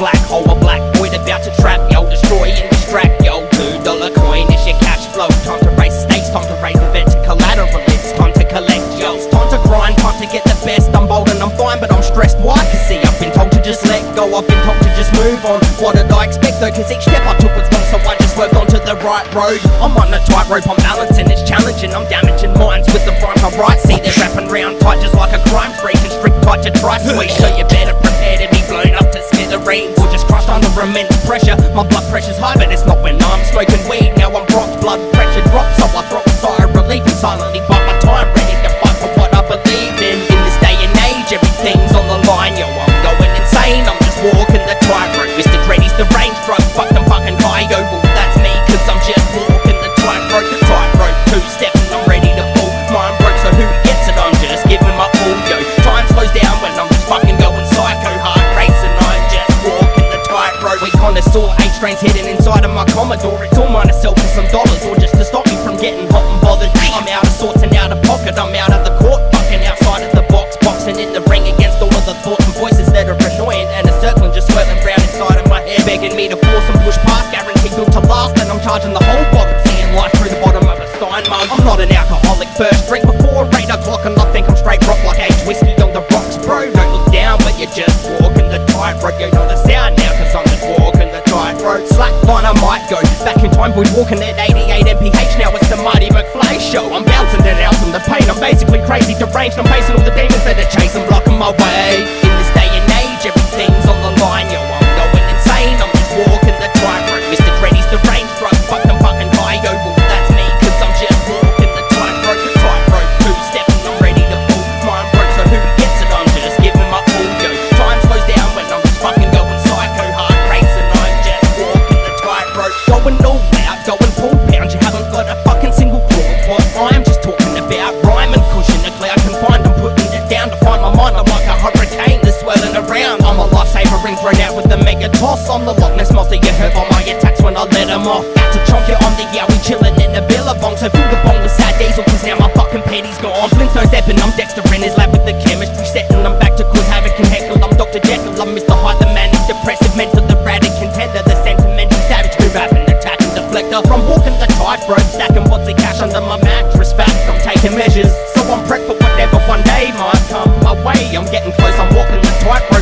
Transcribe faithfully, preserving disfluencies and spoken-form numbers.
black hole, a black void about to trap, yo. Destroy and distract, yo. Two dollar coin is your cash flow. Time to raise stakes, time to raise the vets, collateral it's time to collect, yo. It's time to grind, time to get the best. I'm bold and I'm fine, but I'm stressed. Why? Cause see, I've been told to just let go, I've been told to just move on. What did I expect though? Cause each step I took was wrong, so I just worked onto the right road. I'm on a tightrope, I'm balancing, it's challenging. I'm damaging minds with the rhyme I write. See, they're wrapping round tight just like a crime spree. Constrict tight to try sweet, so you better prepare to be blown up to smithereens, or just crushed under immense pressure. My blood pressure's high, but it's not when I'm smoking weed. Now I'm dropped, blood pressure drops, so I drop a sigh of relief and silently bite my time, ready to fight for what I believe in. In this day and age, everything's on the line, yo. I'm going insane, I'm just walking the tightrope. Mister Dreddy's the range drug, fuck them fucking high, yo. Well, that's me, cause I'm just walking the tightrope. Tightrope, two step, and I'm ready to fall. Mine broke, so who gets it? I'm just giving my all, yo. Time slows down when I'm just fucking going psycho. Heart rates and I'm just walking the tightrope. We connoisseur, eight strains hidden inside of my Commodore. It's all mine to sell for some dollars, or just to stop me from getting hot and bothered. I'm out of sorts and out of pocket, I'm out of the court, fucking outside of the box, boxing in the ring against all of the thoughts and voices that are annoying, and a circling just swirling round inside of my head, begging me to force and push past, guaranteed built to last, and I'm charging the whole box, seeing life through the bottom of a stein mug. I'm not an alcoholic, first drink before eight o'clock, and I think I'm straight rock like aged whiskey on the rocks, bro. Don't look down, but you're just walking the tightrope, you're not a sound now, cause I'm just walking the tightrope. Slack line, I might go back in time, void walking at eighty-eight M P H, now it's the Marty McFly show. I'm bouncing it out from the pain, I'm basically crazy deranged, I'm facing all the demons that are chasing, blocking my way. In this day and age, everything's on the line, yo. I'm going insane, I'm just walking the tightrope. Mister Dreddy's the range drug, fuck them fucking high, yo. Well, that's me, cause I'm just walking the tightrope. Tightrope, two step, and I'm ready to fall. Mine broke, so who gets it? I'm just giving my all, yo. Time slows down when I'm just fucking going psycho. Heart rates and I'm just walking the tightrope. Going all out, going full pound, you haven't got a fucking single clue what I'm just talking about. Rhyme and cushion, a cloud confined, I'm putting it down to find my mind. I'm like a hurricane that's swirling around. I'm a lifesaver ring thrown out with a mega toss. I'm the Loch Ness Monster, you heard all my attacks when I let them off. Out to chomp, yeah, I'm the yowie chilling in the billabong, so fill the bong with sad diesel, cause now my fucking penny's gone. Flintstone's epping, I'm Dexter in his lab with the chemistry set, and I'm back to cause havoc and heckle. I'm Doctor Jekyll, I'm Mister Hyde, the man is depressive, mental erratic contender, the sentimental savage, move rapping, attacking deflector. From walking the tightrope, stacking what's the cash under my mattress, fact, I'm taking measures, so I'm prepped for whatever one day might come my way. I'm getting close, I'm walking the tightrope.